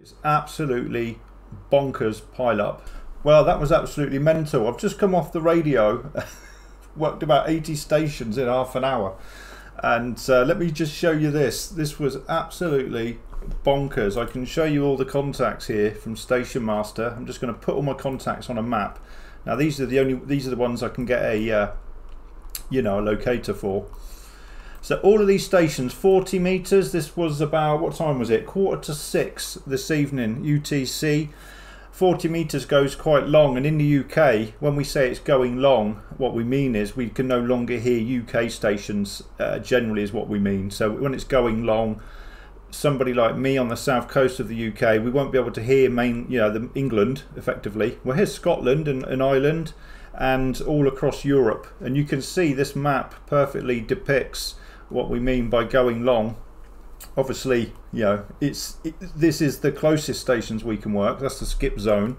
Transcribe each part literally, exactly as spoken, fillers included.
It's absolutely bonkers pile up. Well, that was absolutely mental. I've just come off the radio, worked about eighty stations in half an hour. And uh, let me just show you this. This was absolutely bonkers. I can show you all the contacts here from Station Master. I'm just going to put all my contacts on a map. Now these are the only these are the ones I can get a uh, you know a locator for. So all of these stations, forty meters. This was about, what time was it? Quarter to six this evening U T C. forty meters goes quite long, and in the U K, when we say it's going long, what we mean is we can no longer hear U K stations, uh, generally is what we mean. So when it's going long, somebody like me on the south coast of the U K, we won't be able to hear main, you know, the England effectively. We'll hear Scotland and, and Ireland and all across Europe. And you can see this map perfectly depicts what we mean by going long. Obviously, you know, it's it, this is the closest stations we can work. That's the skip zone.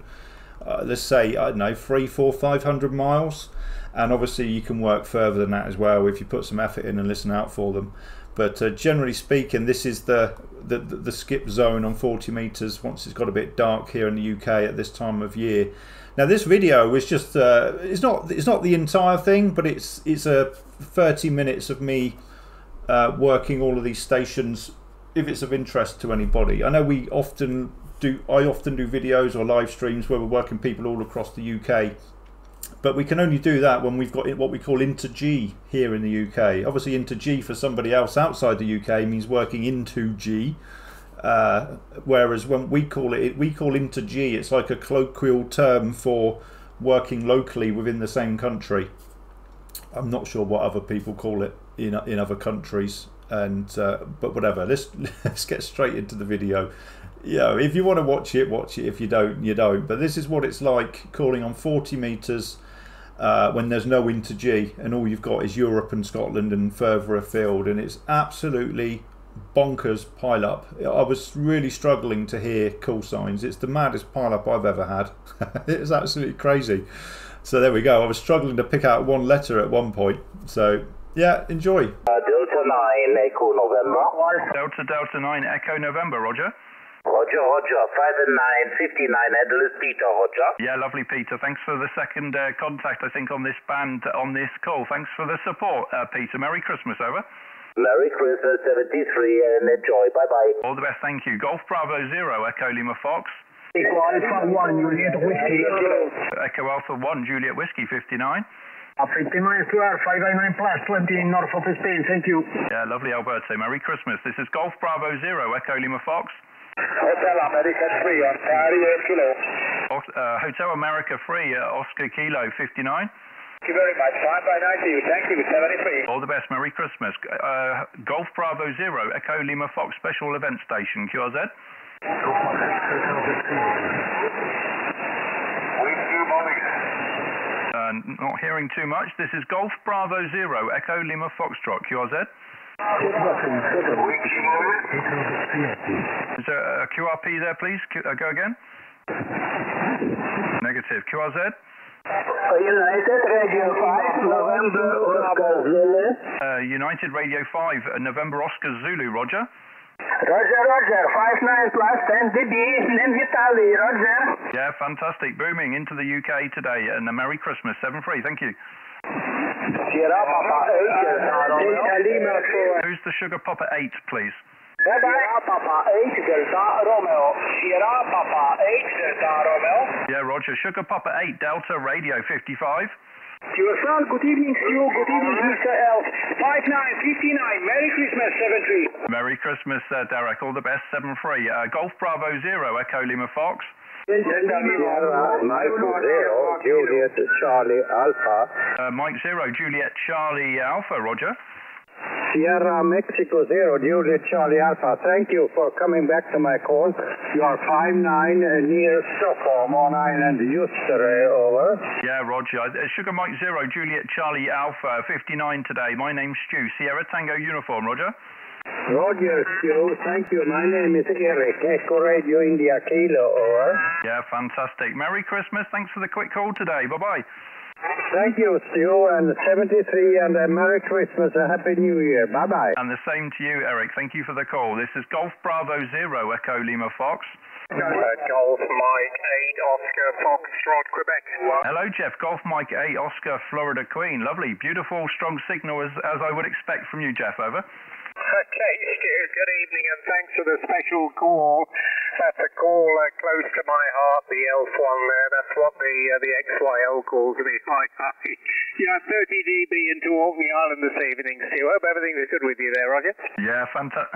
Uh, let's say, I don't know, three, four, five hundred miles. And obviously, you can work further than that as well if you put some effort in and listen out for them. But uh, generally speaking, this is the, the the skip zone on forty meters. Once it's got a bit dark here in the U K at this time of year. Now, this video is just uh, it's not it's not the entire thing, but it's it's a uh, thirty minutes of me. Uh, working all of these stations, if it's of interest to anybody. I know we often do, I often do videos or live streams where we're working people all across the U K, but we can only do that when we've got what we call inter-G here in the U K. Obviously inter-G for somebody else outside the U K means working into G, uh, whereas when we call it, we call inter-G, it's like a colloquial term for working locally within the same country. I'm not sure what other people call it in in other countries, and uh, but whatever. Let's let's get straight into the video. You know, if you want to watch it, watch it. If you don't, you don't. But this is what it's like calling on forty meters uh, when there's no inter-G, and all you've got is Europe and Scotland and further afield, and it's absolutely bonkers pile up. I was really struggling to hear call signs. It's the maddest pile up I've ever had. It's absolutely crazy. So there we go. I was struggling to pick out one letter at one point. So yeah, enjoy. Uh, Delta nine, Echo November. Delta, Delta nine, Echo November, Roger. Roger, Roger, five and nine, fifty-nine, Adelaide Peter, Roger. Yeah, lovely Peter. Thanks for the second uh, contact, I think, on this band, on this call. Thanks for the support, uh, Peter. Merry Christmas, over. Merry Christmas, seventy-three, and enjoy. Bye-bye. All the best, thank you. Golf Bravo Zero, Echo Lima Fox. Echo Alpha one, Juliet Whiskey. Echo Alpha one, Juliet Whiskey, fifty-nine. fifty-nine square, five eighty-nine plus twenty, north of Spain, thank you. Yeah, lovely Alberto, Merry Christmas. This is Golf Bravo Zero, Echo Lima Fox. Hotel America three, Ontario Kilo. Uh, Hotel America three, uh, Oscar Kilo, fifty-nine. Thank you very much, five by nine to you, thank you, seventy-three. All the best, Merry Christmas. Uh, Golf Bravo Zero, Echo Lima Fox, Special Event Station, Q R Z. Not hearing too much. This is Golf Bravo Zero, Echo Lima Foxtrot, Q R Z. Is there a Q R P there, please? Q uh, go again. Negative. Q R Z. United Radio five, November Oscar Zulu. Uh, United Radio five, November Oscar Zulu, Roger. Roger, Roger, five nine plus ten D B, name Vitali, Roger. Yeah, fantastic, booming into the U K today, and a Merry Christmas, seven three, thank you. Who's the Sugar Papa eight, please? Yeah, Roger, Sugar Papa eight, Delta Radio fifty-five. Your son, good evening to you, good evening Mister L. five nine, fifty-nine, Merry Christmas, seven three. Merry Christmas, uh, Derek, all the best, seven three. Uh, Golf Bravo Zero, Echo Lima Fox. Mike Zero, Juliet Charlie Alpha. Uh, Mike Zero, Juliet Charlie Alpha, Roger. Sierra Mexico Zero, Juliet Charlie Alpha. Thank you for coming back to my call. You are five nine uh, near Stockholm on Island Ljusterö, over. Yeah, Roger. Uh, Sugar Mike Zero, Juliet Charlie Alpha, fifty-nine today. My name's Stu, Sierra Tango Uniform, Roger. Roger, Stu. Thank you. My name is Eric, Echo Radio India Kilo, over. Yeah, fantastic. Merry Christmas. Thanks for the quick call today. Bye-bye. Thank you, Stu, and seventy-three, and a Merry Christmas, a Happy New Year. Bye-bye. And the same to you, Eric. Thank you for the call. This is Golf Bravo Zero, Echo Lima Fox. November, Golf Mike eight Oscar Foxtrot, Quebec. Hello Jeff, Golf Mike eight Oscar Florida Queen. Lovely, beautiful, strong signal as, as I would expect from you, Jeff, over. Okay, Stu, good evening and thanks for the special call. That's a call uh, close to my heart, the E L F one there. That's what the uh, the X Y L calls me. Hi, hi. Yeah, thirty D B into Orkney Island this evening, Stu. Hope everything is good with you there, Roger. Yeah, fantastic.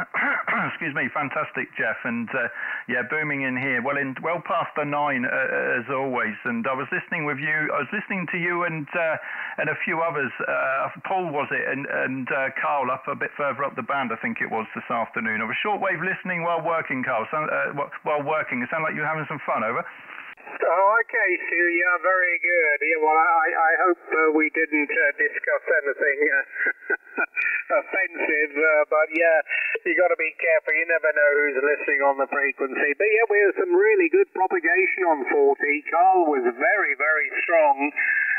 Excuse me, fantastic, Jeff. And uh, yeah, booming in here. Well, in well past the nine uh, as always. And I was listening with you. I was listening to you and uh, and a few others. Uh, Paul was it, and and uh, Carl up a bit further up the band, I think it was this afternoon. I was shortwave listening while working, Carl. So, uh, while working. It sounds like you're having some fun, over. Oh, okay, Sue, yeah, very good. Yeah, well, I, I hope uh, we didn't uh, discuss anything uh, offensive, uh, but yeah, you got to be careful. You never know who's listening on the frequency. But yeah, we had some really good propagation on forty. Carl was very, very strong.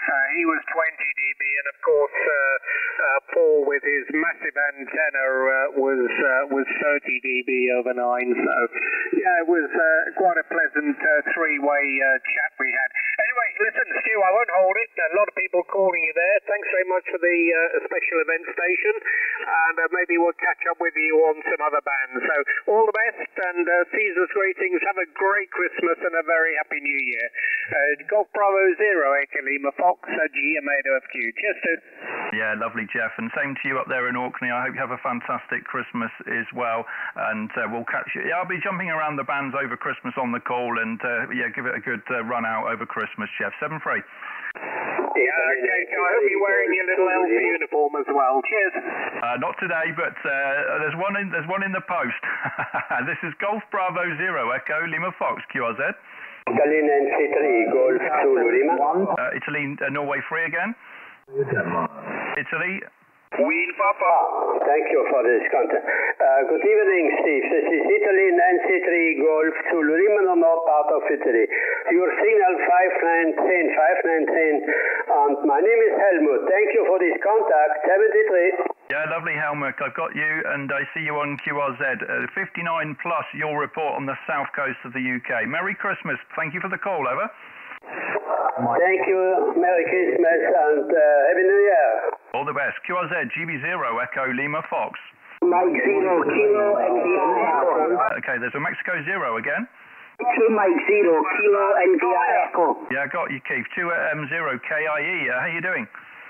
Uh, he was twenty D B, and of course, uh, uh, Paul with his massive antenna uh, was uh, was thirty D B over nine. So yeah, it was uh, quite a pleasant uh, three-way uh, chat we had. Anyway, listen, Stu, I won't hold it. A lot of people calling you there. Thanks very much for the uh, special event station, and uh, maybe we'll catch up with you on some other bands. So all the best, and uh, Caesar's greetings. Have a great Christmas and a very happy New Year. Uh, Golf Bravo Zero, Echo Lima Fox. Yeah, lovely, Jeff, and same to you up there in Orkney. I hope you have a fantastic Christmas as well, and uh, we'll catch you. Yeah, I'll be jumping around the bands over Christmas on the call, and uh, yeah, give it a good uh, run out over Christmas, Jeff. Seven free. Yeah, okay, so I hope you're wearing your little L V uniform as well. Cheers. Uh, not today, but uh, there's one in there's one in the post. This is Golf Bravo Zero Echo Lima Fox Q R Z. Italian N C three, Golf Zulu Lima. Uh, Italy, uh, Norway free again. Italy. Wheel Papa. Thank you for this content. Uh, good evening, Steve. This is Italy N C three Golf Zulu Lima, no part of Italy. Your signal five nine one zero, five nine one zero. My name is Helmut. Thank you for this contact. seventy-three. Yeah, lovely, Helmut. I've got you, and I see you on Q R Z. Uh, fifty-nine plus your report on the south coast of the U K. Merry Christmas. Thank you for the call, over. Thank you. Merry Christmas and uh, Happy New Year. All the best. Q R Z, G B zero, Echo Lima Fox. Mike Zero, Kilo, and Echo. Okay, there's a Mexico Zero again. Two Mike Zero, Kilo, and Echo. Yeah, I got you, Keith. Two M Zero, K I E. Uh, how you doing?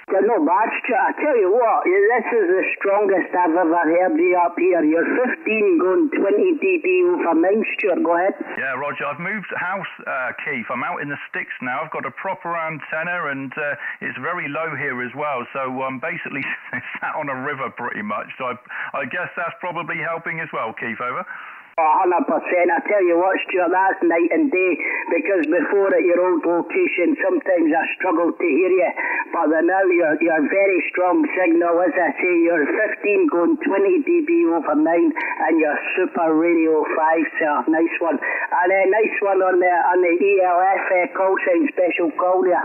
Yeah, no, but I tell you what, this is the strongest I've ever heard you up here. You're fifteen going twenty D B over mine, Stuart. Go ahead. Yeah, Roger, I've moved house, uh, Keith. I'm out in the sticks now. I've got a proper antenna, and uh, it's very low here as well. So I'm um, basically sat on a river pretty much. So I, I guess that's probably helping as well, Keith, over. Oh, one hundred percent. I tell you what, Stuart, that's night and day, because before at your old location, sometimes I struggled to hear you, but now you're, you're a very strong signal. As I say, you're fifteen going twenty D B over nine, and you're Super Radio five, sir. Nice one. And a uh, nice one on the, on the E L F uh, call sign special call there.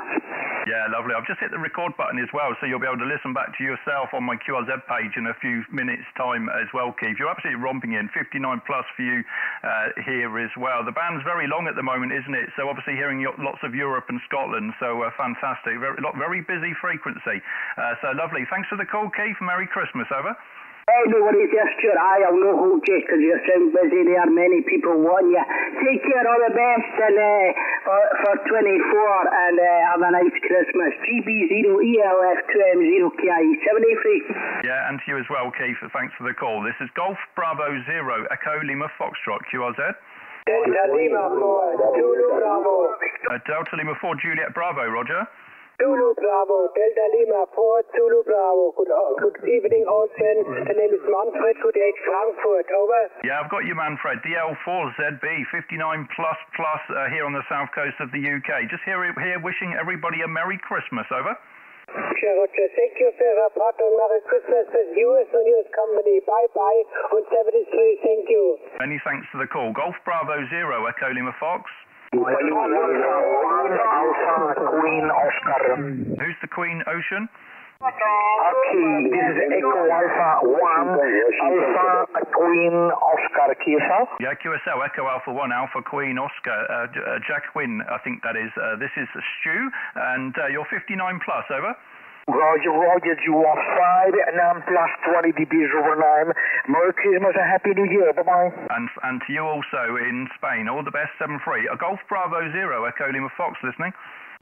Yeah, lovely. I've just hit the record button as well, so you'll be able to listen back to yourself on my Q R Z page in a few minutes' time as well, Keith. You're absolutely romping in. fifty-nine plus for you uh, here as well. The band's very long at the moment, isn't it? So obviously hearing lots of Europe and Scotland, so uh, fantastic. Very, very busy frequency. Uh, so lovely. Thanks for the call, Keith. Merry Christmas, over. Hey, no worries there, Stuart. I'll no hold you because you sound busy there. Many people want you. Take care, all the best, and uh, for, for twenty-four, and uh, have a nice Christmas. G B zero E L F two M zero K I E seventy-three. Yeah, and to you as well, Keith. Thanks for the call. This is Golf Bravo Zero Echo Lima Foxtrot Q R Z. Delta Lima four, Zulu Bravo. Uh, Delta Lima four, Juliet Bravo, Roger. Zulu Bravo, Delta Lima four, Zulu Bravo. Good, good evening, old friend. The name is Manfred, good age, Frankfurt, over. Yeah, I've got you, Manfred. D L four Z B, fifty-nine plus plus uh, here on the south coast of the U K. Just here, here wishing everybody a Merry Christmas, over. Sure, Roger. Thank you for your report and Merry Christmas to you and your company. Bye-bye, on seventy-three, thank you. Many thanks for the call. Golf Bravo Zero, Echo Lima Fox. Who's the Queen Ocean? Okay, this is Echo Alpha one, Alpha Queen Oscar, Q S L? Yeah, Q S L, Echo Alpha one, Alpha Queen Oscar, uh, uh, Jack Quinn, I think that is. Uh, this is Stu, and uh, you're fifty-nine plus, over. Roger, Roger, you are five, and I'm plus twenty degrees over nine. Merry Christmas and Happy New Year, bye-bye. And, and to you also in Spain, all the best, seven three. A Golf Bravo zero, Echo Lima Fox listening.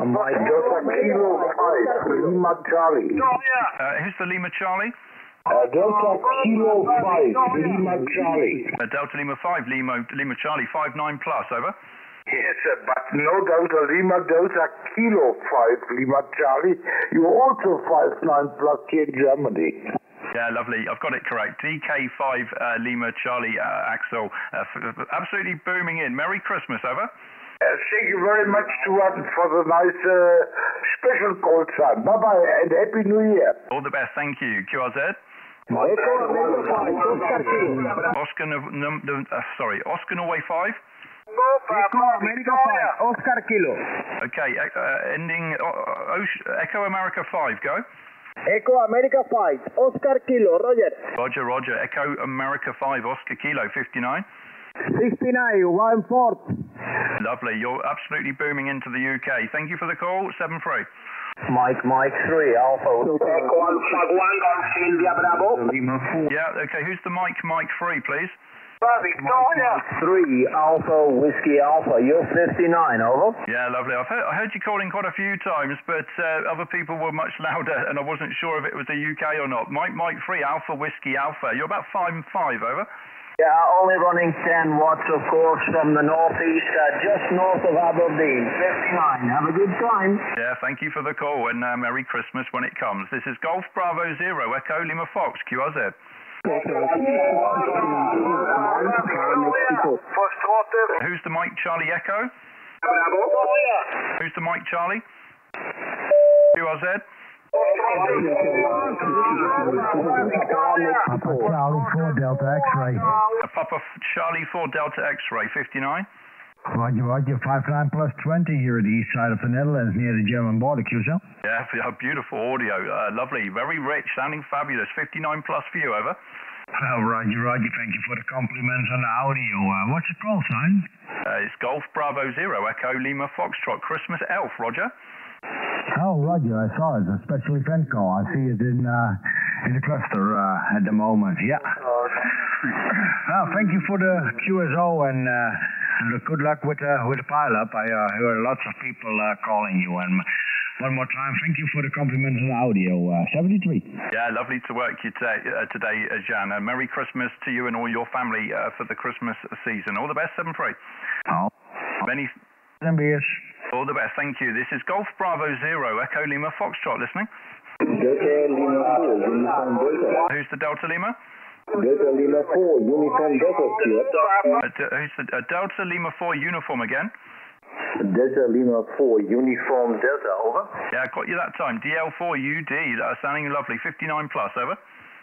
My Delta Kilo five, Lima Charlie. Uh, who's the Lima Charlie? Uh, Delta Kilo five, Lima Charlie. Uh, Delta Lima five, Lima, Lima Charlie, five nine plus, over. Yes, uh, but no Delta Lima, Delta Kilo five, Lima Charlie. You're also five nine plus here in Germany. Yeah, lovely. I've got it correct. D K five, uh, Lima Charlie, uh, Axel. Uh, f absolutely booming in. Merry Christmas, over. Uh, thank you very much, Stuart, for the nice uh, special call time. Bye-bye and Happy New Year. All the best. Thank you. Q R Z. Oscar, num, num, uh, sorry, Oscar Norway five. Oscar Kilo. Okay, uh, ending uh, Echo America five, go. Echo America five, Oscar Kilo, Roger. Roger, Roger, Echo America five, Oscar Kilo, fifty-nine. sixty-nine, one fourth. Lovely, you're absolutely booming into the U K. Thank you for the call, seven three. Mike, Mike three, Alpha. Echo Alpha one, India Bravo. Yeah, okay, who's the Mike, Mike three, please? Victoria. Three Alpha Whiskey Alpha. You're fifty-nine, over. Yeah, lovely. I've heard, I heard you calling quite a few times, but uh, other people were much louder, and I wasn't sure if it was the U K or not. Mike, Mike, three Alpha Whiskey Alpha. You're about five and five, over. Yeah, only running ten watts, of course, from the northeast, uh, just north of Aberdeen. fifty-nine. Have a good time. Yeah, thank you for the call, and uh, Merry Christmas when it comes. This is Golf Bravo Zero Echo Lima Fox Q R Z. Who's the Mike Charlie Echo? Who's the Mike Charlie? Q R Z. Papa Charlie four Delta X-ray. Papa Charlie four Delta X-ray, fifty-nine. Roger, Roger, five nine plus twenty here at the east side of the Netherlands near the German border, Q S L. Yeah, beautiful audio, uh, lovely, very rich, sounding fabulous, fifty-nine plus for you, over. Well, Roger, Roger, thank you for the compliments on the audio. Uh, what's the call sign? Uh, it's Golf Bravo Zero, Echo Lima Foxtrot, Christmas Elf, Roger. Oh, Roger, I saw it, a special event call. I see it in, uh, in the cluster uh, at the moment, yeah. Well, thank you for the Q S O and... Uh, Look, good luck with uh, with the pile-up. I uh, heard lots of people uh, calling you. And one more time, thank you for the compliments on the audio. Uh, seventy-three. Yeah, lovely to work you uh, today, uh, Jan. Uh, Merry Christmas to you and all your family uh, for the Christmas season. All the best, seven three. Oh. Many... beers. All the best, thank you. This is Golf Bravo Zero, Echo Lima Foxtrot, listening. Delta Lima four, Uniform Delta. Who's the Delta Lima? Delta Lima four, Uniform Delta, Stuart. Uh, who's the, uh, Delta Lima four, Uniform again? Delta Lima four, Uniform Delta, over. Yeah, I got you that time. D L four U D, uh, sounding lovely. fifty-nine plus, over.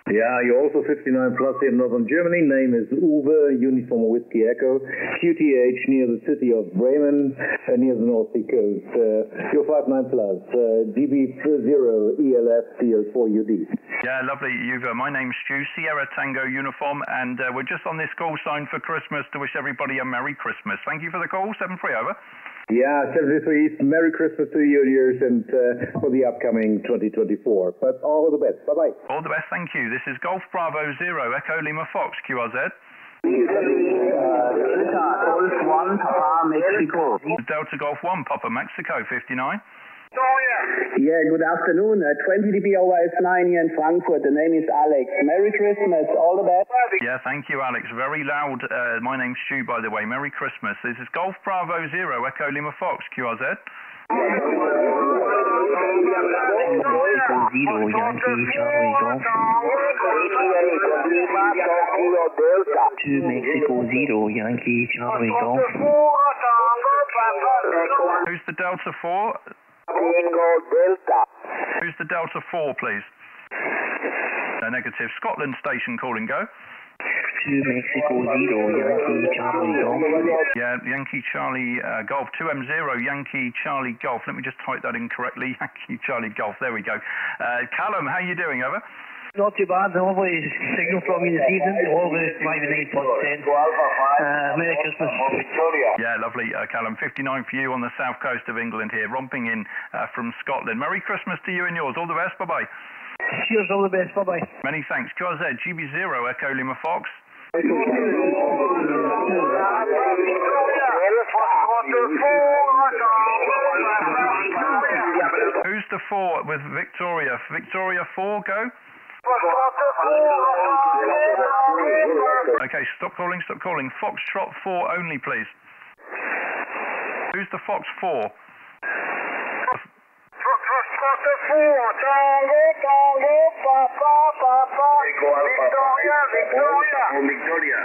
Yeah, you're also fifty-nine plus in northern Germany. Name is Uwe, Uniform Whiskey Echo, Q T H near the city of Bremen, uh, near the North Sea coast. Uh, you're five nine plus, uh, D B zero E L F C L four U D. Yeah, lovely. You've, uh, my name's Stu, Sierra Tango Uniform, and uh, we're just on this call sign for Christmas to wish everybody a Merry Christmas. Thank you for the call, seven three, over. Yeah, seventy-three, Merry Christmas to you, yours, and uh, for the upcoming twenty twenty-four. But all the best. Bye-bye. All the best. Thank you. This is Golf Bravo Zero, Echo Lima Fox, Q R Z. Delta Golf one, Papa Mexico, fifty-nine. Yeah, good afternoon. Uh, twenty dB over S nine here in Frankfurt. The name is Alex. Merry Christmas. All the best. Yeah, thank you, Alex. Very loud. Uh, my name's Stu, by the way. Merry Christmas. This is Golf Bravo Zero, Echo Lima Fox, Q R Z. To Mexico Zero, Yankee Charlie Golf. Who's the Delta four? Tango Delta. Who's the Delta four, please? No negative. Scotland station, call and go. To two Mexico zero Yankee Charlie Golf. Yeah, Yankee Charlie uh, Golf two M zero Yankee Charlie Golf. Let me just type that in correctly. Yankee Charlie Golf. There we go. Uh, Callum, how are you doing? Over. Not too bad, always signal from you this evening, always five nine point one zero. Uh, Merry Christmas. Yeah, lovely, uh, Callum. fifty-nine for you on the south coast of England here, romping in uh, from Scotland. Merry Christmas to you and yours. All the best, bye-bye. Cheers, all the best, bye-bye. Many thanks. Q R Z, G B zero, Echo Lima Fox. Who's the four with Victoria? Victoria four, go. Okay, stop calling, stop calling. Foxtrot four only, please. Who's the Fox four? Victoria.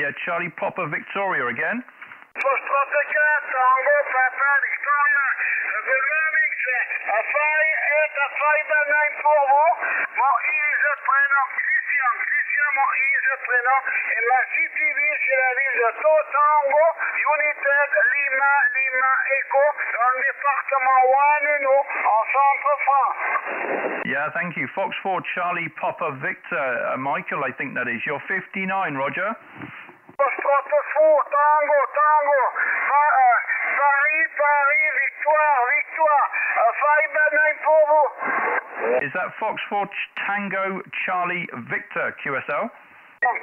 Yeah, Charlie Popper, Victoria again. Yeah, thank you. Fox four, Charlie Popper, Victor, uh, Michael, I think that is. You're fifty-nine, Roger. Fox four, Tango, Tango, Paris, Paris, Victoire, Victoire, five nine four. Is that Fox four, Tango, Charlie, Victor, Q S L? Fox four, Tango, Papa, Papa,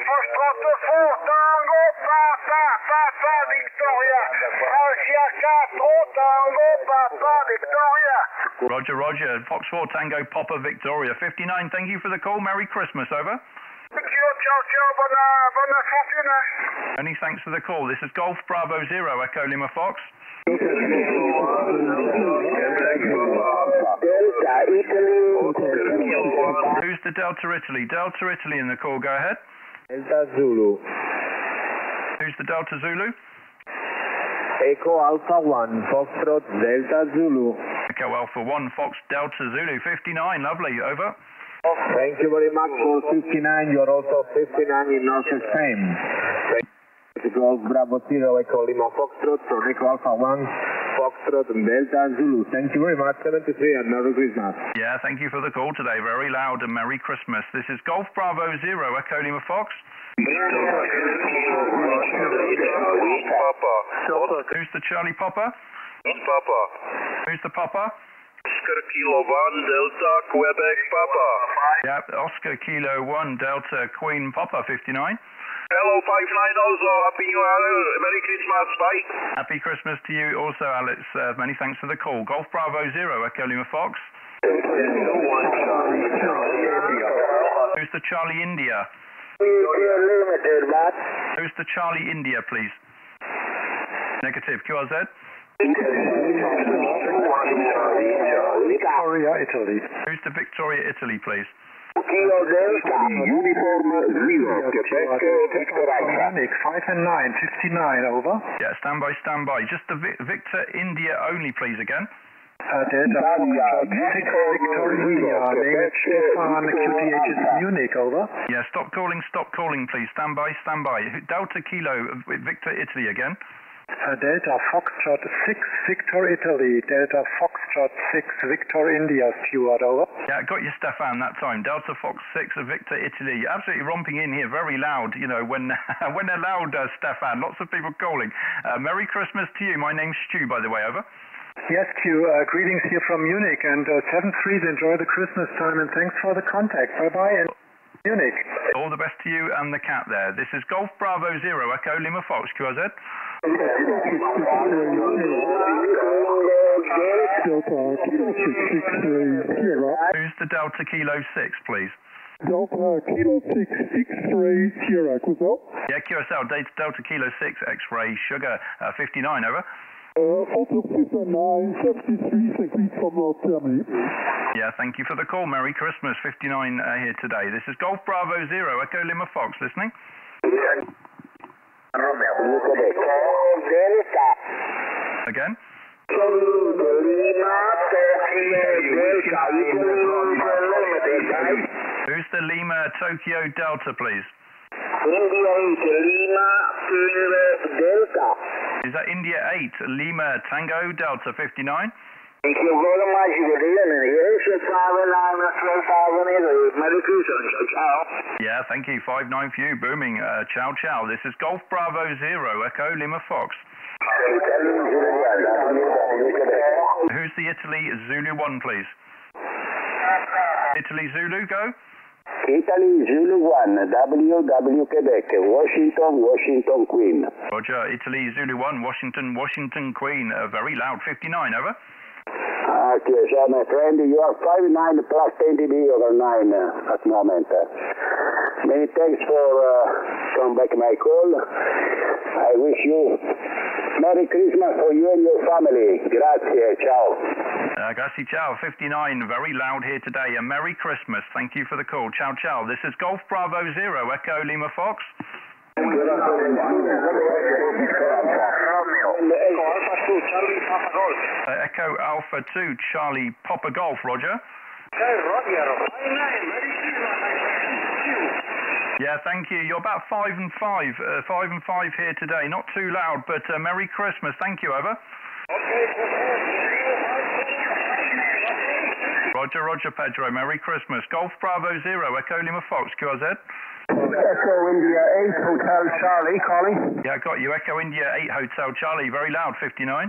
Victoria, Francia four, Tango, Papa, Victoria. Roger, Roger. Fox four, Tango, Papa, Victoria, fifty-nine. Thank you for the call. Merry Christmas, over. Thank you, ciao, ciao, buona, buona fortuna. Many thanks for the call. This is Golf Bravo Zero, Echo Lima Fox. Delta Italy. Who's the Delta Italy? Delta Italy in the call, go ahead. Delta Zulu. Who's the Delta Zulu? Echo Alpha one, Foxtrot Delta Zulu. Echo Alpha one, Fox Delta Zulu, fifty-nine, lovely, over. Thank you very much for fifty-nine. You are also fifty-nine in North Spain. Golf Bravo Zero, Echo Lima Foxtrot, from Echo Alpha one, Foxtrot and Delta Zulu. Thank you very much. seventy-three and Merry Christmas. Yeah, thank you for the call today. Very loud and Merry Christmas. This is Golf Bravo Zero, Echo Lima Fox. Who's the Charlie Popper? Papa. Who's the Popper? Oscar Kilo one Delta Quebec Papa. Yep, Oscar Kilo one Delta Queen Papa fifty-nine. Hello five nine also, happy new year, Merry Christmas, bye. Happy Christmas to you also, Alex. Uh, many thanks for the call. Golf Bravo Zero, Echo Lima Fox. Who's the Charlie India? Who's the Charlie India, please? Negative, Q R Z. Victoria, Italy. Who's the Victoria, Italy, please? Kilo Delta, Uniform Zero, Quebec, Victor Alpha. five and nine, fifty-nine, over. Yeah, stand by, stand by. Just the Vic Victor India only, please, again. Uh, Delta, Victor India, David Stefan, Q T H is Munich, over. Yeah, stop calling, stop calling, please. Stand by, stand by. Delta Kilo, Victor Italy again. Uh, Delta Foxtrot six, Victor Italy, Delta Foxtrot six, Victor India, Stewart, over. Yeah, got you, Stefan, that time. Delta Fox six, Victor Italy. Absolutely romping in here, very loud, you know, when when they're loud, uh, Stefan. Lots of people calling. Uh, Merry Christmas to you. My name's Stu, by the way, over. Yes, Q. Uh, greetings here from Munich, and uh, seven threes, enjoy the Christmas time, and thanks for the contact. Bye-bye, and Munich. All the best to you and the cat there. This is Golf Bravo Zero, Echo Lima Fox, Q R Z. Who's the Delta Kilo six, please? Delta Kilo six, X-ray, Sierra, Q S L? Yeah, Q S L, Delta Kilo six, X-ray, Sugar, uh, fifty-nine, over. Uh, seventy-three degrees from North Germany. Yeah, thank you for the call. Merry Christmas, fifty-nine uh, here today. This is Golf Bravo Zero, Echo Lima Fox, listening. Yeah. Again? Who's the Lima Tokyo Delta, please? India eight, Lima, Tango, Delta. Is that India eight, Lima, Tango, Delta fifty-nine? If you go to Magic, yeah, thank you. five nine for you, booming. Uh, ciao, ciao. This is Golf Bravo Zero, Echo Lima Fox. Who's the Italy Zulu one, please? Italy Zulu, go. Italy Zulu one, W W Quebec, Washington, Washington, Queen. Roger, Italy Zulu one, Washington, Washington, Queen. Uh, very loud, fifty-nine, over. Okay, so my friend, you are five nine plus ten dB over nine uh, at the moment. Uh, many thanks for uh, coming back my call. I wish you Merry Christmas for you and your family. Grazie, ciao. Uh, grazie, ciao. fifty-nine, very loud here today. A Merry Christmas. Thank you for the call. Ciao, ciao. This is Golf Bravo Zero, Echo Lima Fox. Uh, Echo Alpha two, Charlie Papa Golf, Roger. Yeah, thank you. You're about five and five, uh, five and five here today. Not too loud, but uh, Merry Christmas. Thank you, over. Roger, Roger, Pedro. Merry Christmas. Golf Bravo Zero, Echo Lima Fox, Q R Z. Echo India eight, Hotel Charlie, calling. Yeah, I got you. Echo India eight, Hotel Charlie, very loud, fifty-nine.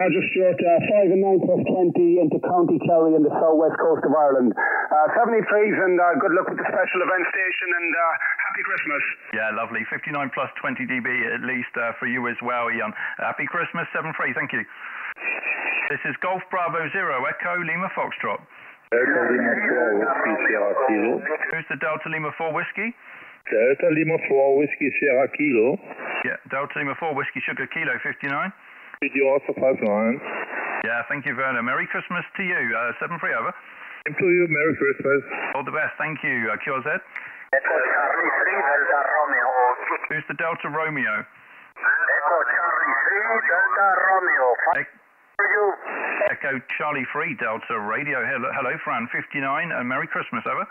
I just short uh, five and nine plus twenty into County Kerry in the southwest coast of Ireland. Uh, seventy please, and uh, good luck with the special event station, and uh, happy Christmas. Yeah, lovely. fifty-nine plus twenty dB at least uh, for you as well, Ian. Happy Christmas, seven three, thank you. This is Golf Bravo Zero, Echo Lima Foxtrot. Delta Lima four, Whiskey Sierra Kilo. Who's the Delta Lima four Whiskey? Delta Lima four, Whiskey Sierra Kilo. Yeah, Delta Lima four, Whiskey Sugar Kilo, fifty-nine. Video also five nine. Yeah, thank you, Werner. Merry Christmas to you. Uh, seven three, over. And to you, Merry Christmas. All the best, thank you. Uh, Q R Z. Echo Charlie three, Delta Romeo. Who's the Delta Romeo? Echo Charlie three, Delta Romeo. Five. You. Echo Charlie three, Delta Radio. Hello, hello Fran, fifty-nine, and Merry Christmas, over.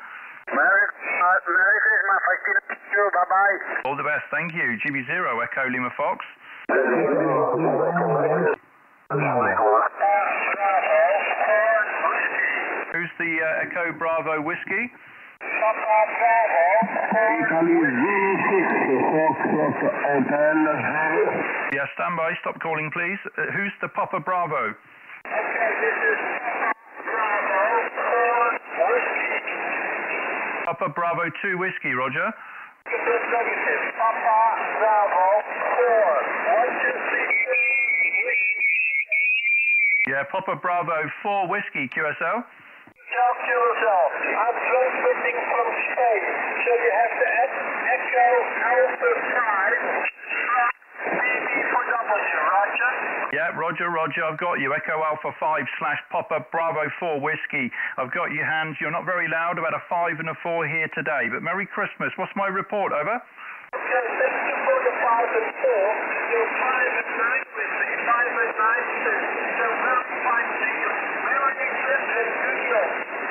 Merry, uh, Merry Christmas, fifty-nine to you, bye-bye. All the best, thank you. G B zero, Echo Lima Fox. Who's the uh, Echo Bravo Whiskey? Yeah, stand by, stop calling please. Uh, who's the Papa Bravo? Okay, this is Papa Bravo two Whiskey, Roger. Papa Bravo four. Yeah, Papa Bravo four Whiskey, Q S L. South Curacao, I'm transmitting from Spain, so you have to add Echo Alpha five, B B for W, Roger? Yeah, Roger, Roger, I've got you. Echo Alpha five slash Papa Bravo four Whiskey. I've got your hands, you're not very loud, about a five and a four here today, but Merry Christmas. What's my report, over? Okay, thank you for the five and four. You're five and nine with me, five and nine, so very fine to you. Merry Christmas.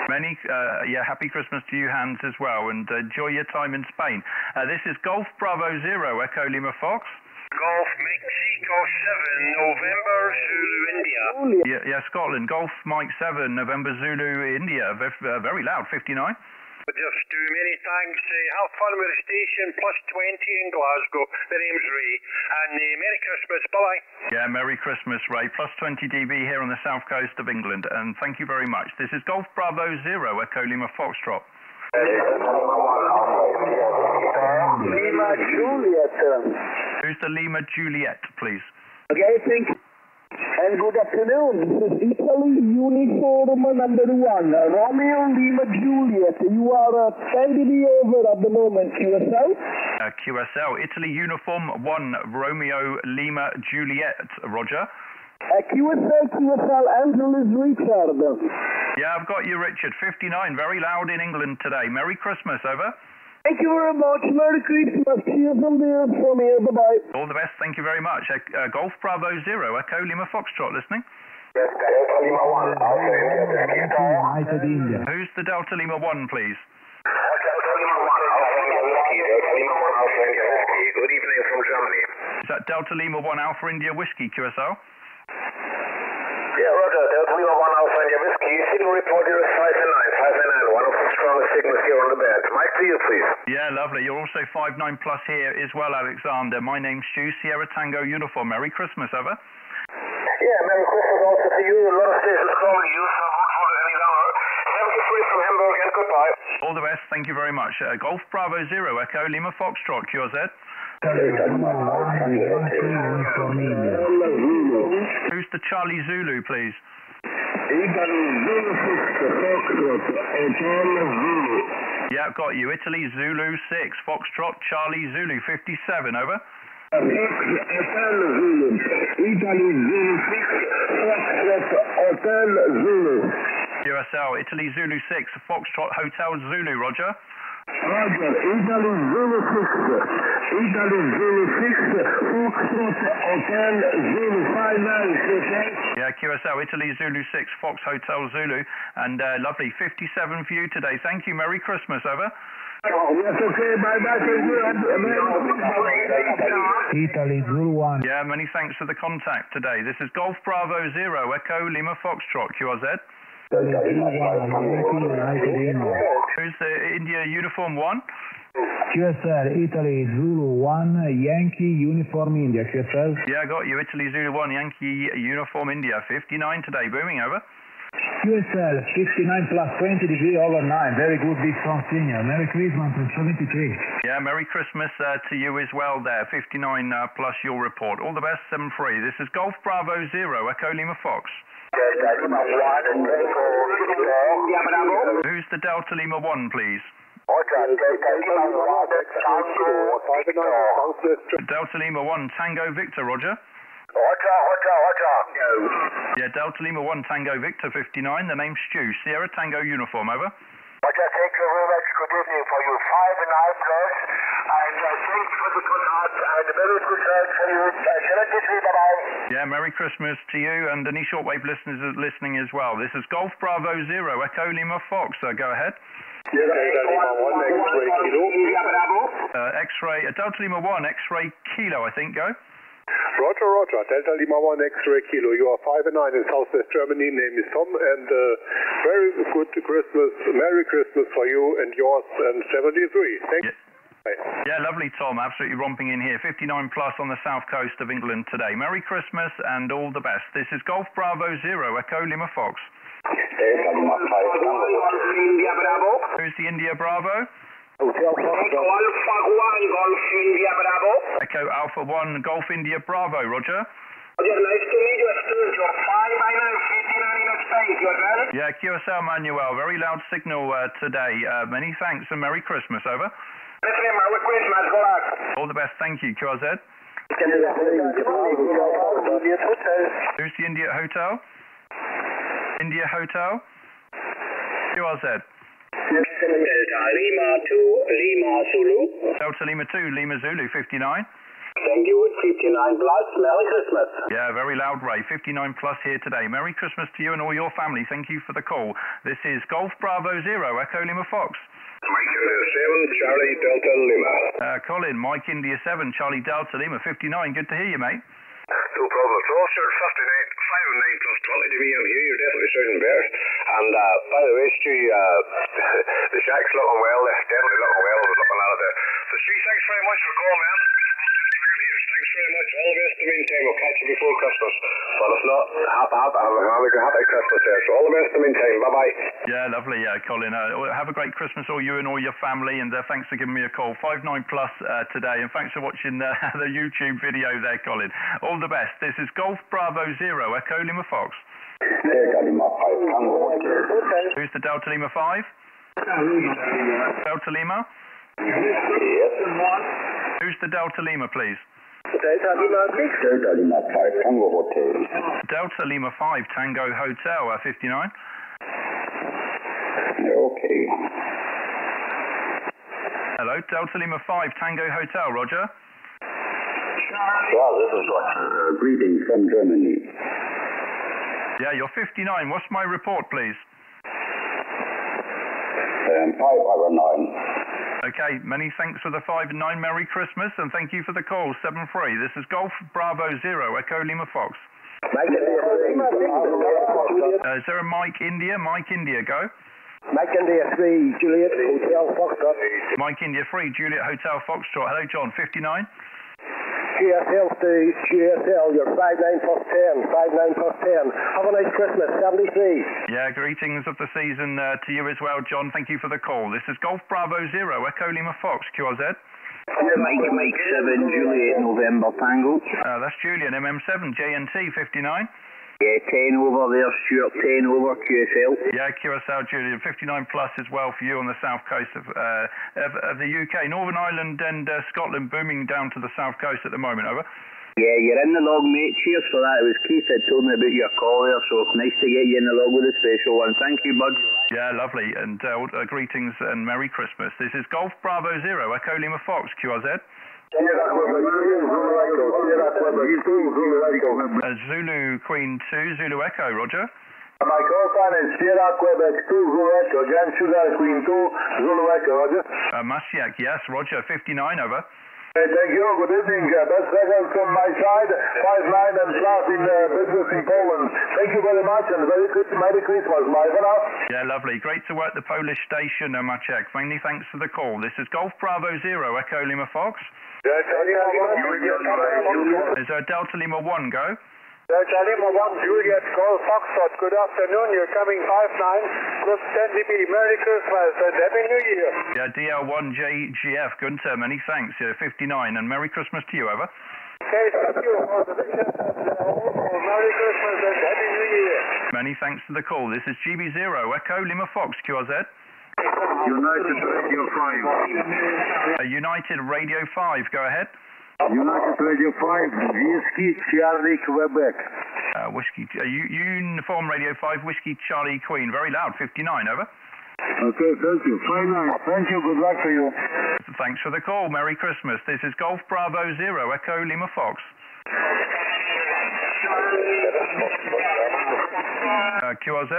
Many, uh, yeah, happy Christmas to you, Hans, as well, and uh, enjoy your time in Spain. Uh, this is Golf Bravo Zero, Echo Lima Fox. Golf Mexico seven, November, Zulu, India. Yeah, yeah, Scotland. Golf Mike seven, November, Zulu, India. V uh, very loud, fifty-nine. Just do many thanks. Uh, have fun with the station, plus twenty in Glasgow. The name's Ray. And uh, Merry Christmas. Bye-bye. Yeah, Merry Christmas, Ray. Plus twenty dB here on the south coast of England. And thank you very much. This is Golf Bravo Zero, Echo Lima Foxtrot. Lima Juliet. Who's the Lima Juliet, please? Okay, thank you. And good afternoon, this is Italy Uniform number one, Romeo Lima Juliet. You are uh, ten dB over at the moment, Q S L? Uh, Q S L, Italy Uniform one, Romeo Lima Juliet, Roger. Uh, Q S L, Q S L, Angel is Richard. Yeah, I've got you, Richard. fifty-nine, very loud in England today. Merry Christmas, over. Thank you very much. Merry Christmas. Cheers and beers from here. Bye-bye. All the best. Thank you very much. Uh, uh, Golf Bravo Zero, Echo Lima Foxtrot, listening. Yes, Delta Lima one. Alpha India. Who's the Delta Lima one, please? Delta Lima one. Delta Lima one. Romania. Is that Delta Lima one Alpha India Whiskey, Curacao? Yeah, roger. Delta Lima one Alpha India Whiskey. Signal report here is five nine, five nine, one of the strongest signals here on the band. Mike to you, please. Yeah, lovely. You're also five nine plus here as well, Alexander. My name's Stu, Sierra Tango Uniform. Merry Christmas, over. Yeah, Merry Christmas also to you. A lot of stations calling you, so good for any hour. seventy-three from Hamburg, and goodbye. All the best. Thank you very much. Uh, Golf Bravo Zero Echo Lima Foxtrot, Q R Z. Who's the Charlie Zulu, please? Yeah, got you. Italy Zulu six Foxtrot Charlie Zulu fifty-seven, over. Italy Zulu six Foxtrot Hotel Zulu. U S L Italy Zulu six Foxtrot Hotel Zulu, Roger. Roger, Italy Zulu six, Italy Zulu six, Foxtrot Hotel Zulu five nine six eight. Yeah, Q S L, Italy Zulu six, Fox Hotel Zulu, and uh, lovely fifty-seven for you today. Thank you, Merry Christmas, over. Yes, okay, bye-bye to you. Italy Zulu one. Yeah, many thanks for the contact today. This is Golf Bravo Zero, Echo Lima Foxtrot, Q R Z. Who's the India Uniform one? Q S L, Italy Zulu one, Yankee Uniform India, Q S L. Yeah, got you. Italy Zulu one, Yankee Uniform India, fifty-nine today, booming, over. U S L fifty-nine plus twenty degree over nine. Very good, big strong signal. Merry Christmas from seventy-three. Yeah, Merry Christmas uh, to you as well there. fifty-nine uh, plus your report. All the best, seven three. This is Golf Bravo Zero, Echo Lima Fox. Who's the Delta Lima one, please? Delta Lima one, Tango Victor, Roger. Roger, Roger, Roger. Yeah, Delta Lima one, Tango Victor fifty-nine, the name's Stu, Sierra Tango Uniform, over. Roger, thank you very much, good evening for you, five nine plus, and uh, thanks for the good heart, and a very good heart for you, seventy-three, bye-bye. Yeah, Merry Christmas to you, and any shortwave listeners listening as well. This is Golf Bravo Zero, Echo Lima Fox, uh, go ahead. Yeah, Delta Lima one, X-ray Kilo. Uh, X-ray, uh, Delta Lima one, X-ray Kilo, I think, go. Roger, Roger, Delta Lima one X-ray Kilo, you are five nine in Southwest Germany, name is Tom, and uh, very good Christmas, Merry Christmas for you and yours, and seventy-three, thank you. Yeah. yeah, lovely Tom, absolutely romping in here, fifty-nine plus on the south coast of England today. Merry Christmas and all the best. This is Golf Bravo Zero, Echo Lima Fox. Who's the India Bravo? Echo Alpha one, Golf India Bravo. Echo Alpha one, Golf India Bravo, Roger. Roger, nice to meet you, Steve. You're five nine, fifty-nine in the state, you well? Yeah, Q S L Manuel, very loud signal uh, today. Uh, many thanks and Merry Christmas, over. Merry Christmas, good luck. All the best, thank you, Q R Z. Who's the India Hotel? India Hotel? Q R Z. Delta Lima two, Lima Zulu. Delta Lima two, Lima Zulu, fifty-nine. Thank you, fifty-nine plus, Merry Christmas. Yeah, very loud, Ray, fifty-nine plus here today. Merry Christmas to you and all your family. Thank you for the call. This is Golf Bravo Zero, Echo Lima Fox. Mike India seven, Charlie Delta Lima. Uh, Colin, Mike India seven, Charlie Delta Lima, fifty-nine. Good to hear you, mate. No problem at all, sir. fifty-nine, five oh nine plus twenty to me. I'm here. You're definitely sounding better. And uh, by the way, Stu, uh, the Jack's looking well. Definitely looking well. I was looking at it there. So, Stu, thanks very much for calling, man. Thanks very much. All the best in the meantime. We'll catch you before Christmas. But if not, have a happy, happy Christmas there. So all the best in the meantime. Bye-bye. Yeah, lovely, uh, Colin. Uh, have a great Christmas, all you and all your family. And uh, thanks for giving me a call. five nine plus uh, today. And thanks for watching uh, the YouTube video there, Colin. All the best. This is Golf Bravo Zero, Echo Lima Fox. Who's the Delta Lima five? Delta Lima? Yes. Who's the Delta Lima, please? Delta Lima six. Delta Lima five, Tango Hotel. Delta Lima five, Tango Hotel, uh, fifty-nine. Okay. Hello, Delta Lima five, Tango Hotel, Roger. Well, this is Roger. Uh, greetings from Germany. Yeah, you're fifty-nine. What's my report, please? Um, five over nine. Okay, many thanks for the five and nine. Merry Christmas, and thank you for the call, seven three. This is Golf Bravo Zero, Echo Lima Fox. Uh, is there a Mike India? Mike India, go. Mike India three, Juliet Hotel Foxtrot. Mike India three, Juliet Hotel Foxtrot. Hello, John, fifty-nine. G S L to G S L, you're five nine plus ten, five nine plus ten. Have a nice Christmas, seventy-three. Yeah, greetings of the season uh, to you as well, John. Thank you for the call. This is Golf Bravo Zero, Echo Lima Fox, Q R Z. Yeah, Mike, Mike seven, Juliet November Tango. Uh, that's Julian, M M seven, J N T fifty-nine. Yeah, ten over there, Stuart, ten over, Q S L. Yeah, Q S L, Julian, fifty-nine plus as well for you on the south coast of, uh, of, of the U K. Northern Ireland and uh, Scotland booming down to the south coast at the moment, over. Yeah, you're in the log, mate. Cheers for that. It was Keith that told me about your call there, so it's nice to get you in the log with a special one. Thank you, bud. Yeah, lovely, and uh, greetings and Merry Christmas. This is Golf Bravo Zero, Echo Lima Fox, Q R Z. Uh, Zulu Queen two, Zulu Echo, Roger. My call sign is Sierra Quebec two, Zulu Echo, Jan Sugar Queen two, Zulu Echo, Roger. Uh, Masiak, yes, Roger, fifty-nine, over. Hey, thank you, good evening. Uh, best records from my side, five nine and plus in uh, business in Poland. Thank you very much and very Merry Christmas, my brother. Yeah, lovely. Great to work the Polish station, uh, Maciek. Many thanks for the call. This is Golf Bravo Zero, Echo Lima Fox. Is there a Delta Lima one, go? Delta Lima one, Juliet, Golf Foxtrot. Good afternoon, you're coming five nine, plus ten D B, Merry Christmas and Happy New Year. Yeah, D L one J G F, Gunther, many thanks, yeah, fifty-nine, and Merry Christmas to you, over. Okay, thank you for the wishes and uh, Merry Christmas and Happy New Year. Many thanks for the call, this is G B zero, Echo Lima Fox, Q R Z. United Radio five. Uh, United Radio five, go ahead. United Radio five, Whiskey Charlie Quebec. Uh, Whiskey, uh, Uniform Radio five, Whiskey Charlie Queen. Very loud, fifty-nine, over. Okay, thank you. five nine, thank you, good luck for you. Thanks for the call, Merry Christmas. This is Golf Bravo Zero, Echo Lima Fox. Uh, Q R Z.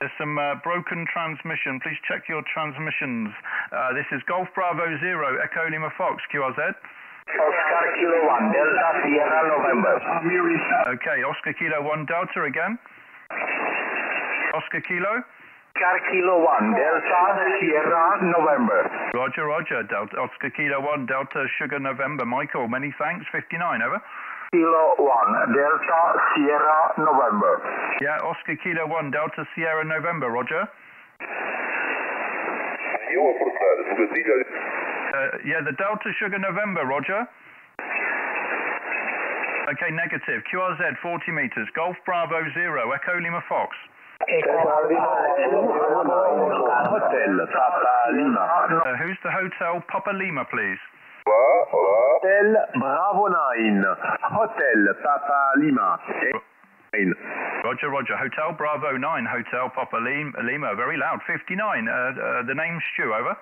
There's some uh, broken transmission. Please check your transmissions. Uh, this is Golf Bravo Zero, Echo Lima Fox, Q R Z. Oscar Kilo One, Delta Sierra November. Okay, Oscar Kilo One, Delta again. Oscar Kilo. Oscar Kilo One, Delta Sierra November. Roger, Roger. Delta Oscar Kilo One, Delta Sugar November. Michael, many thanks. fifty-nine, over. Kilo one, Delta Sierra November. Yeah, Oscar Kilo one, Delta Sierra November, Roger. Uh, yeah, the Delta Sugar November, Roger. Okay, negative. Q R Z, forty meters. Golf Bravo Zero, Echo Lima Fox. Uh, who's the hotel? Papa Lima, please. Hotel Bravo nine, Hotel Papa Lima. Roger, Roger. Hotel Bravo nine, Hotel Papa Lima. Very loud. fifty-nine. Uh, uh, the name Stu, over.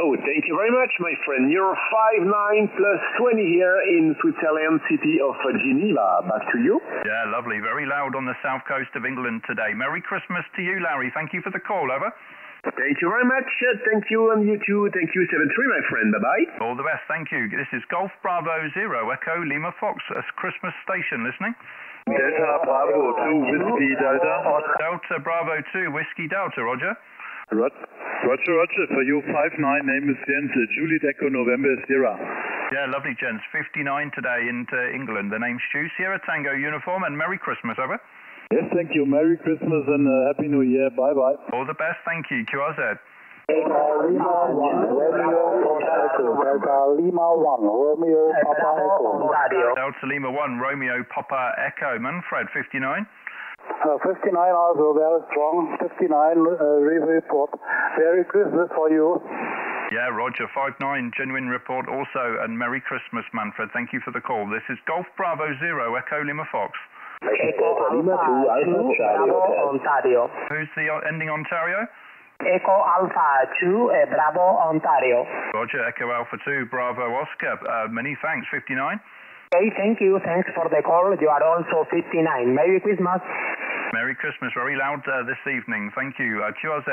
Oh, thank you very much, my friend. You're five nine plus twenty here in Switzerland, city of Geneva. Back to you. Yeah, lovely. Very loud on the south coast of England today. Merry Christmas to you, Larry. Thank you for the call, over. Thank you very much. Uh, thank you, and you too. Thank you, seven three, my friend. Bye-bye. All the best. Thank you. This is Golf Bravo Zero, Echo Lima Fox, a Christmas station listening. Delta Bravo two, Whiskey Delta. Delta Bravo two, Whiskey Delta, Roger. Roger, Roger. For you, five nine, name is Jens, Juliet Echo November Sierra. Yeah, lovely, Jens. fifty-nine today in uh, England. The name's Stu, Sierra Tango uniform, and Merry Christmas, over. Yes, thank you. Merry Christmas and uh, Happy New Year. Bye-bye. All the best. Thank you. Q R Z. Delta Lima one, Romeo Papa Echo. Delta Lima one, Romeo Papa Echo. Manfred, fifty-nine. Uh, fifty-nine also, very strong. fifty-nine, uh, report. Merry Christmas for you. Yeah, Roger. five nine, genuine report also. And Merry Christmas, Manfred. Thank you for the call. This is Golf Bravo Zero, Echo Lima Fox. Echo Alpha, two, Bravo, Ontario. Who's the ending Ontario? Echo Alpha two, uh, Bravo, Ontario. Roger, Echo Alpha two, Bravo, Oscar. Uh, many thanks, fifty-nine. Hey, thank you. Thanks for the call. You are also fifty-nine. Merry Christmas. Merry Christmas. Very loud uh, this evening. Thank you. Uh, Q R Z.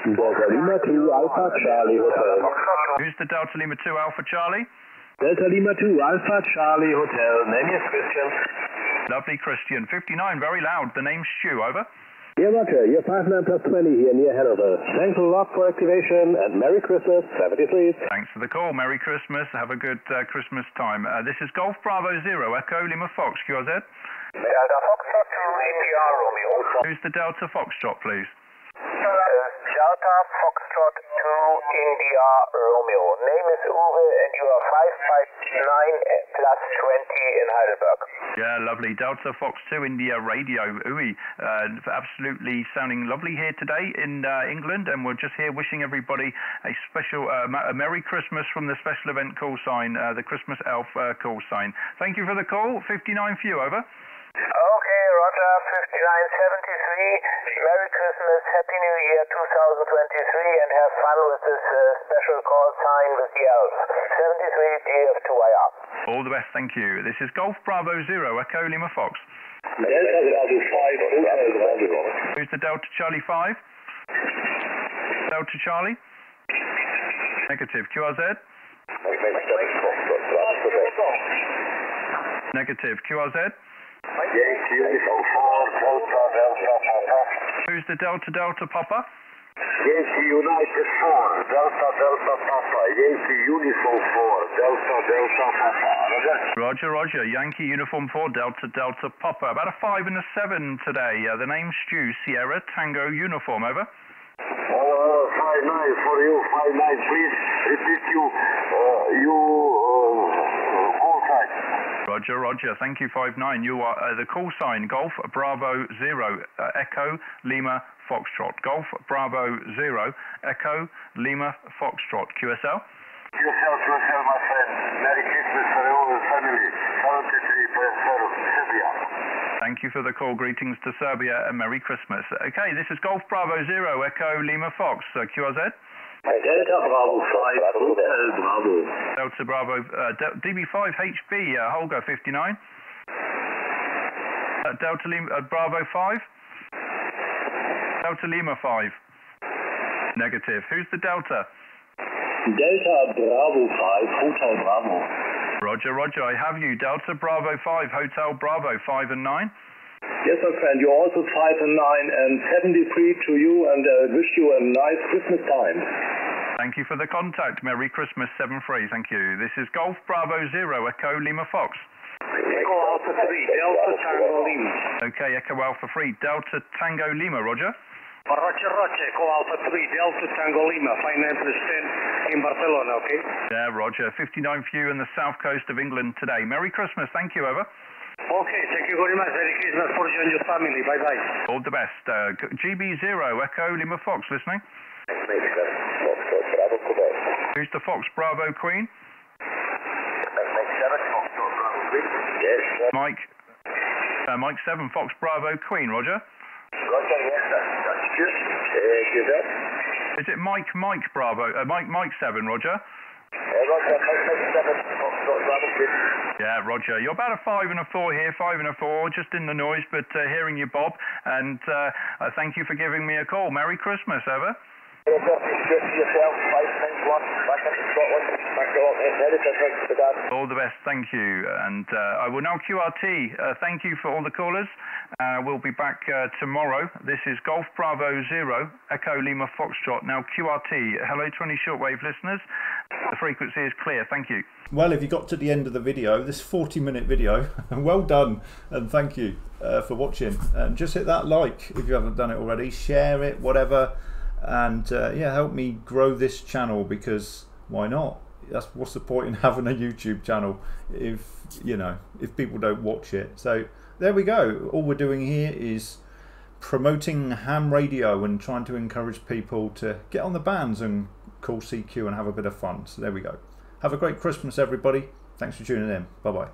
Delta Lima two Alpha Charlie Hotel. Who's the Delta Lima two Alpha Charlie? Delta Lima two Alpha Charlie Hotel. Name is Christian. Lovely Christian. fifty-nine, very loud. The name's Stu. Over. Dear Roger, you're five nine plus twenty here near Hanover. Thanks a lot for activation and Merry Christmas. seventy-three. Thanks for the call. Merry Christmas. Have a good uh, Christmas time. Uh, this is Golf Bravo Zero, Echo Lima Fox, Q R Z. Delta Foxtrot to A P R Romeo. Who's the Delta Foxtrot, please? Delta Foxtrot to India Romeo. Name is Uwe and you are five five nine plus twenty in Heidelberg. Yeah, lovely. Delta Fox two India Radio, U I. Uh, absolutely sounding lovely here today in uh, England, and we're just here wishing everybody a special uh, a Merry Christmas from the special event call sign, uh, the Christmas Elf uh, call sign. Thank you for the call. fifty-nine for you, over. Okay, Roger, fifty-nine seventy-three, Merry Christmas, Happy New Year two thousand twenty-three, and have fun with this uh, special call sign with the elf. seventy-three D F two I R. All the best, thank you. This is Golf Bravo Zero, Echo Lima Fox. Delta Charlie five. Who's the Delta Charlie five? Delta Charlie? Negative, Q R Z? Negative, Q R Z? Who's the Delta Delta Papa? Yankee United four, Delta Delta Papa, Yankee Uniform four, Delta Delta Papa. Roger, Roger, Yankee Uniform four, Delta Delta Papa. About a five and a seven today. Uh, the name's Stu, Sierra Tango Uniform, over. Uh, five nine for you, five nine please. Repeat you, uh, you. Roger, Roger. Thank you, five nine. You are uh, the call sign, Golf Bravo Zero, uh, Echo Lima Foxtrot. Golf Bravo Zero, Echo Lima Foxtrot. Q S L? Q S L, Q S L, my friend. Merry Christmas for all the family. seventy-three point zero, Serbia. Thank you for the call. Greetings to Serbia and Merry Christmas. Okay, this is Golf Bravo Zero, Echo Lima Fox. Uh, Q R Z? Delta Bravo five, Hotel Bravo. Delta Bravo, uh, D B five H B, uh, Holger fifty-nine. Uh, Delta Lima, uh, Bravo five. Delta Lima five. Negative. Who's the Delta? Delta Bravo five, Hotel Bravo. Roger, Roger, I have you. Delta Bravo five, Hotel Bravo, five and nine. Yes, my friend, you're also five and nine and seventy-three to you, and I uh, wish you a nice Christmas time. Thank you for the contact. Merry Christmas, seven three, thank you. This is Golf Bravo Zero, Echo Lima Fox. Echo Alpha three, Delta Tango Lima. Okay, Echo Alpha three, Delta Tango Lima, Roger. Roger, Roger, Echo Alpha three, Delta Tango Lima, five nine plus ten in Barcelona, okay? Yeah, Roger, fifty-nine for you in the south coast of England today. Merry Christmas, thank you, over. Okay, thank you very much. Merry Christmas for you and your family. Bye-bye. All the best. Uh, G B zero, Echo Lima Fox, listening. Who's the Fox Bravo Queen? Yes, Mike. Uh, Mike seven, Fox Bravo Queen, Roger. Roger, yes, that's good. Is it Mike, Mike Bravo, uh, Mike, Mike seven, Roger? Yeah, Roger. You're about a five and a four here, five and a four, just in the noise, but uh, hearing you, Bob. And uh, uh, thank you for giving me a call. Merry Christmas, over. All the best, thank you. And uh, I will now Q R T. Uh, thank you for all the callers. Uh, we'll be back uh, tomorrow. This is Golf Bravo Zero, Echo Lima Foxtrot. Now Q R T. Hello to any shortwave listeners. The frequency is clear, thank you. Well, if you got to the end of the video, this forty minute video, well done, and thank you uh, for watching. And just hit that like if you haven't done it already, share it, whatever. And uh, yeah, help me grow this channel, because why not? That's what's the point in having a YouTube channel if, you know, if people don't watch it. So there we go. All we're doing here is promoting ham radio and trying to encourage people to get on the bands and call C Q and have a bit of fun. So there we go. Have a great Christmas, everybody. Thanks for tuning in. Bye bye.